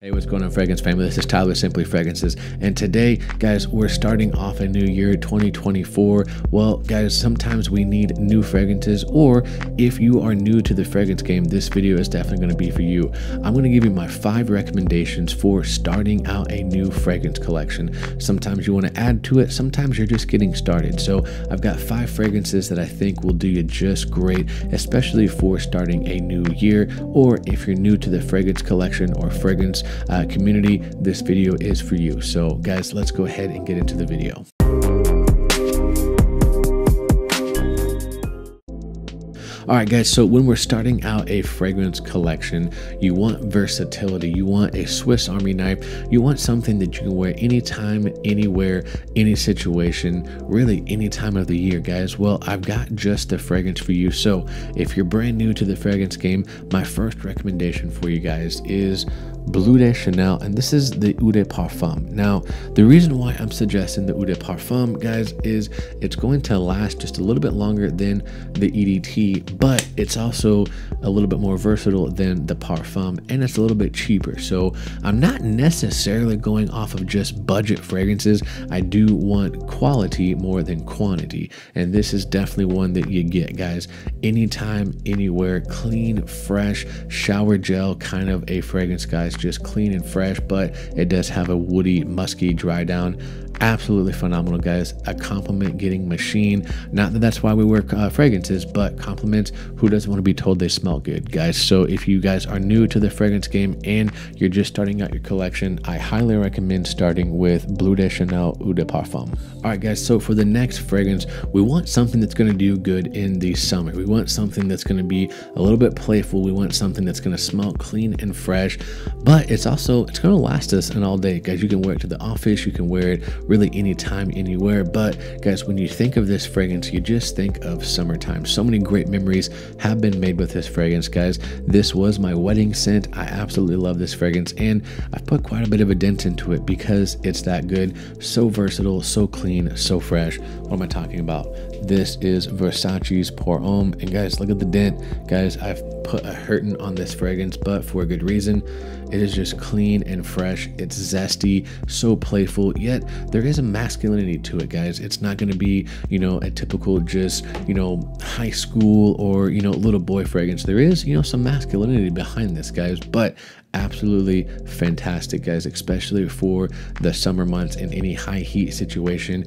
Hey, what's going on, fragrance family? This is Tyler with Simply Fragrances, and today, guys, we're starting off a new year, 2024. Well, guys, sometimes we need new fragrances, or if you are new to the fragrance game, this video is definitely going to be for you. I'm going to give you my 5 recommendations for starting out a new fragrance collection. Sometimes you want to add to it, sometimes you're just getting started. So I've got 5 fragrances that I think will do you just great, especially for starting a new year, or if you're new to the fragrance collection or fragrance community, this video is for you. So guys, let's go ahead and get into the video. All right, guys, so when we're starting out a fragrance collection, you want versatility, you want a Swiss Army knife, you want something that you can wear anytime, anywhere, any situation, really any time of the year, guys. Well, I've got just the fragrance for you. So if you're brand new to the fragrance game, my first recommendation for you guys is Bleu de Chanel, and this is the Eau de Parfum. Now, the reason why I'm suggesting the Eau de Parfum, guys, is it's going to last just a little bit longer than the EDT, but it's also a little bit more versatile than the Parfum, and it's a little bit cheaper. So I'm not necessarily going off of just budget fragrances. I do want quality more than quantity, and this is definitely one that you get, guys, anytime, anywhere, clean, fresh, shower gel kind of a fragrance, guys. Just clean and fresh, but it does have a woody, musky dry down. Absolutely phenomenal, guys. A compliment getting machine. Not that that's why we work fragrances, but compliments, who doesn't want to be told they smell good, guys? So if you guys are new to the fragrance game and you're just starting out your collection, I highly recommend starting with Bleu de Chanel Eau de Parfum. All right, guys, so for the next fragrance, we want something that's going to do good in the summer. We want something that's going to be a little bit playful. We want something that's going to smell clean and fresh, but it's going to last us an all day, guys. You can wear it to the office, you can wear it really anytime, anywhere. But guys, when you think of this fragrance, you just think of summertime. So many great memories have been made with this fragrance, guys. This was my wedding scent. I absolutely love this fragrance, and I've put quite a bit of a dent into it because it's that good. So versatile, so clean, so fresh. What am I talking about? This is Versace's Pour Homme, and guys, look at the dent. Guys, I've put a hurtin' on this fragrance, but for a good reason. It is just clean and fresh. It's zesty, so playful, yet there is a masculinity to it, guys. It's not going to be, you know, a typical just, you know, high school or, you know, little boy fragrance. There is, you know, some masculinity behind this, guys, but absolutely fantastic, guys, especially for the summer months in any high heat situation.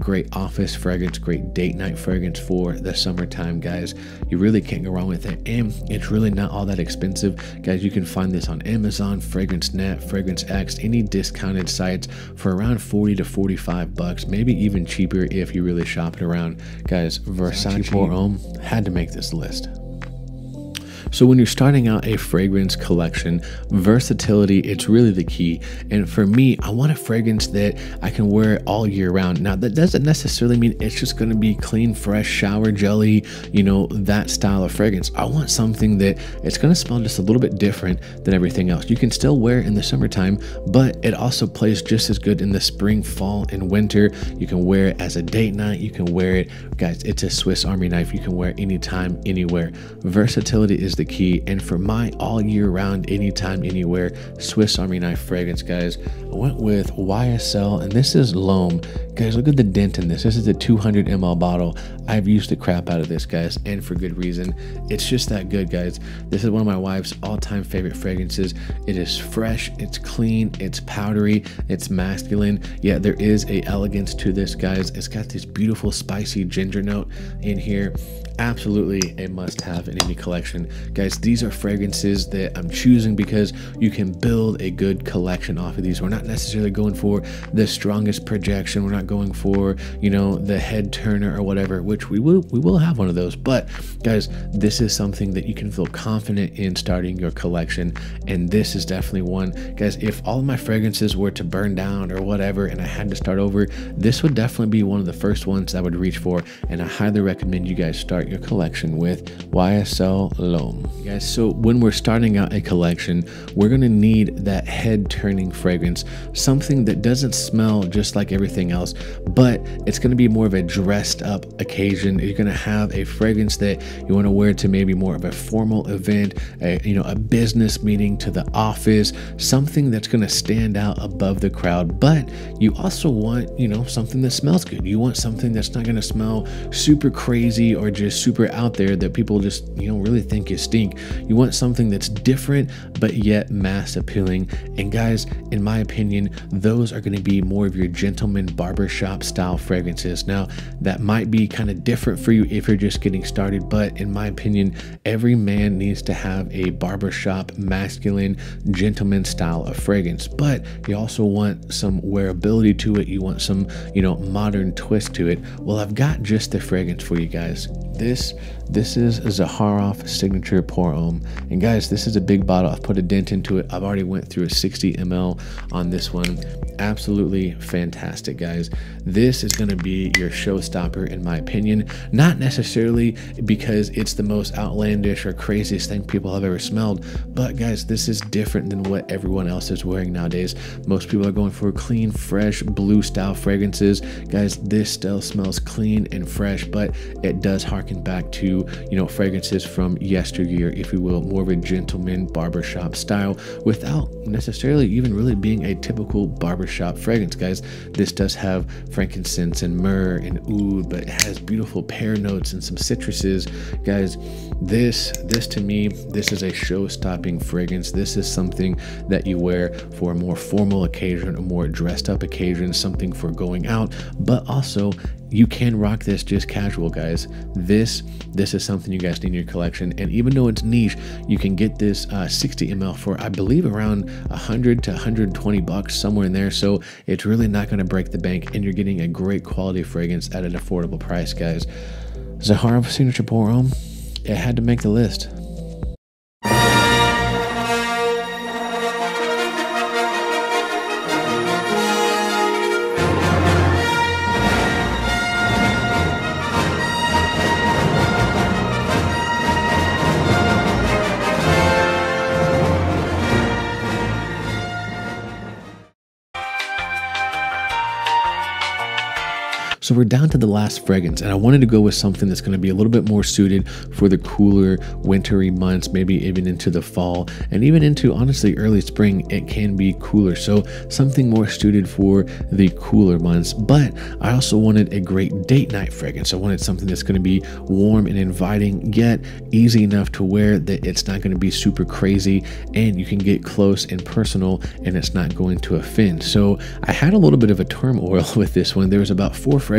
Great office fragrance, great date night fragrance for the summertime, guys. You really can't go wrong with it, and it's really not all that expensive, guys. You can find this on Amazon, FragranceNet, FragranceX, any discounted sites for around $40 to $45, maybe even cheaper if you really shop it around, guys. Versace Pour Homme had to make this list. So when you're starting out a fragrance collection, versatility, it's really the key. And for me, I want a fragrance that I can wear all year round. Now, that doesn't necessarily mean it's just going to be clean, fresh, shower jelly, you know, that style of fragrance. I want something that it's going to smell just a little bit different than everything else. You can still wear it in the summertime, but it also plays just as good in the spring, fall, and winter. You can wear it as a date night. You can wear it, guys, it's a Swiss Army knife. You can wear it anytime, anywhere. Versatility is the key, and for my all year round, anytime, anywhere Swiss Army knife fragrance, guys, I went with YSL, and this is L'Homme. Guys, look at the dent in this. This is a 200 ml bottle. I've used the crap out of this, guys, and for good reason. It's just that good, guys. This is one of my wife's all-time favorite fragrances. It is fresh, it's clean, it's powdery, it's masculine, yet there is a elegance to this, guys. It's got this beautiful spicy ginger note in here. Absolutely a must-have in any collection, guys. These are fragrances that I'm choosing because you can build a good collection off of these. We're not necessarily going for the strongest projection. We're not going for, you know, the head turner or whatever, which we will have one of those. But guys, this is something that you can feel confident in starting your collection, and this is definitely one, guys. If all of my fragrances were to burn down or whatever and I had to start over, this would definitely be one of the first ones I would reach for, and I highly recommend you guys start your collection with YSL L'Homme. Guys, so when we're starting out a collection, we're gonna need that head turning fragrance, something that doesn't smell just like everything else, but it's going to be more of a dressed up occasion. You're going to have a fragrance that you want to wear to maybe more of a formal event, a business meeting, to the office, something that's going to stand out above the crowd. But you also want, something that smells good. You want something that's not going to smell super crazy or just super out there that people just, really think you stink. You want something that's different, but yet mass appealing. And guys, in my opinion, those are going to be more of your gentleman barbershop style fragrances. Now, that might be kind of different for you if you're just getting started, but in my opinion, every man needs to have a barbershop masculine gentleman style of fragrance. But you also want some wearability to it. You want some, modern twist to it. Well, I've got just the fragrance for you guys. This is Zaharoff Signature Pour Homme. And guys, this is a big bottle. I've put a dent into it. I've already went through a 60 ml on this one. Absolutely fantastic, guys. This is going to be your showstopper, in my opinion. Not necessarily because it's the most outlandish or craziest thing people have ever smelled, but guys, this is different than what everyone else is wearing nowadays. Most people are going for clean, fresh, blue style fragrances. Guys, this still smells clean and fresh, but it does harken back to, fragrances from yesteryear, if you will, more of a gentleman barbershop style without necessarily even really being a typical barbershop fragrance. Guys, this does have frankincense and myrrh and oud, but it has beautiful pear notes and some citruses. Guys, this to me, this is a show-stopping fragrance. This is something that you wear for a more formal occasion, a more dressed up occasion, something for going out, but also you can rock this just casual, guys. This is something you guys need in your collection. And even though it's niche, you can get this 60 ml for, I believe, around 100 to 120 bucks, somewhere in there. So it's really not going to break the bank, and you're getting a great quality fragrance at an affordable price, guys. Zaharoff Signature Pour Homme, it had to make the list. So we're down to the last fragrance, and I wanted to go with something that's going to be a little bit more suited for the cooler wintry months, maybe even into the fall, and even into, honestly, early spring. It can be cooler, so something more suited for the cooler months. But I also wanted a great date night fragrance. I wanted something that's going to be warm and inviting, yet easy enough to wear that it's not going to be super crazy, and you can get close and personal, and it's not going to offend. So I had a little bit of a turmoil with this one. There was about 4 fragrances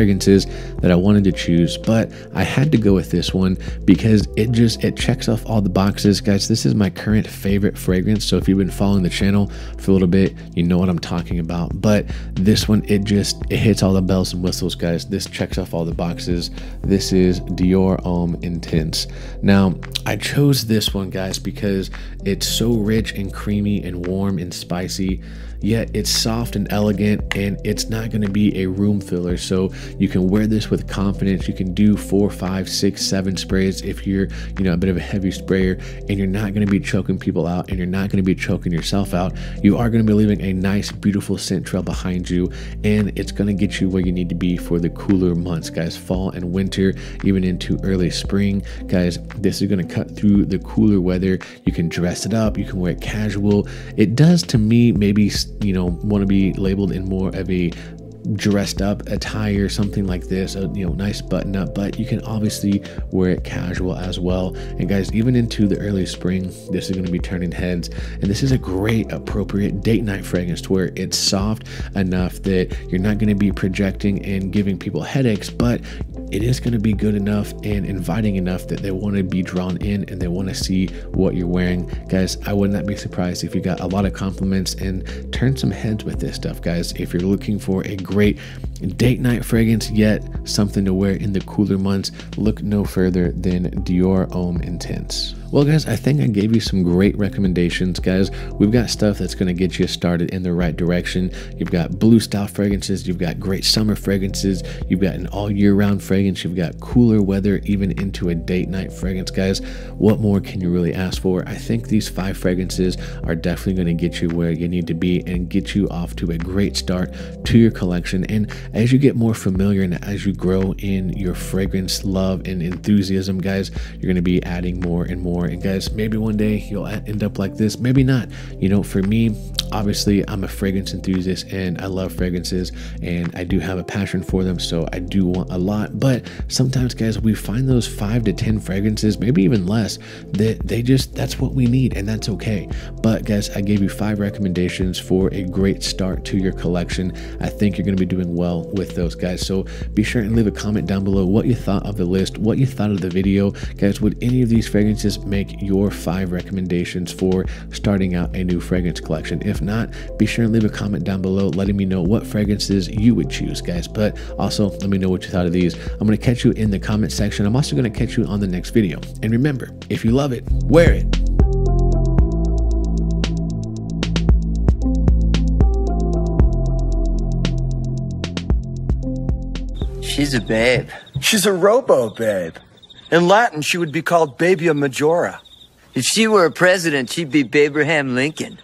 that I wanted to choose, but I had to go with this one because it checks off all the boxes. Guys, this is my current favorite fragrance, so if you've been following the channel for a little bit, you know what I'm talking about. But this one, it hits all the bells and whistles, guys. This checks off all the boxes. This is Dior Homme Intense. Now, I chose this one, guys, because it's so rich and creamy and warm and spicy, yet it's soft and elegant, and it's not going to be a room filler. So you can wear this with confidence. You can do 4, 5, 6, 7 sprays if you're, a bit of a heavy sprayer, and you're not going to be choking people out, and you're not going to be choking yourself out. You are going to be leaving a nice, beautiful scent trail behind you, and it's going to get you where you need to be for the cooler months, guys. Fall and winter, even into early spring, guys. This is going to cut through the cooler weather. You can dress it up. You can wear it casual. It does, to me, maybe want to be labeled in more of a dressed up attire, something like this, nice button up, but you can obviously wear it casual as well. And guys, even into the early spring, this is going to be turning heads, and this is a great appropriate date night fragrance to where it's soft enough that you're not going to be projecting and giving people headaches, but it is going to be good enough and inviting enough that they want to be drawn in and they want to see what you're wearing. Guys, I would not be surprised if you got a lot of compliments and turned some heads with this stuff, guys. If you're looking for a great date night fragrance, yet something to wear in the cooler months, look no further than Dior Homme Intense. Well guys, I think I gave you some great recommendations, guys. We've got stuff that's going to get you started in the right direction. You've got blue style fragrances, you've got great summer fragrances, you've got an all year round fragrance, you've got cooler weather, even into a date night fragrance, guys. What more can you really ask for? I think these 5 fragrances are definitely going to get you where you need to be and get you off to a great start to your collection. And as you get more familiar and as you grow in your fragrance love and enthusiasm, guys, you're going to be adding more and more. And guys, maybe one day you'll end up like this, maybe not. You know, for me, obviously I'm a fragrance enthusiast and I love fragrances and I do have a passion for them, so I do want a lot. But sometimes, guys, we find those 5 to 10 fragrances, maybe even less, that they just, that's what we need, and that's okay. But guys, I gave you 5 recommendations for a great start to your collection. I think you're going to be doing well with those, guys. So be sure and leave a comment down below what you thought of the list, what you thought of the video. Guys, would any of these fragrances make your 5 recommendations for starting out a new fragrance collection? If not, be sure and leave a comment down below letting me know what fragrances you would choose, guys. But also let me know what you thought of these. I'm going to catch you in the comment section. I'm also going to catch you on the next video. And remember, if you love it, wear it. She's a babe. She's a robo-babe. In Latin, she would be called Babia Majora. If she were a president, she'd be Babraham Lincoln.